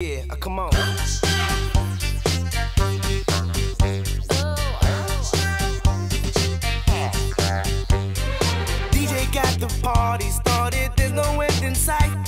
Yeah, come on. DJ got the party started, there's no end in sight.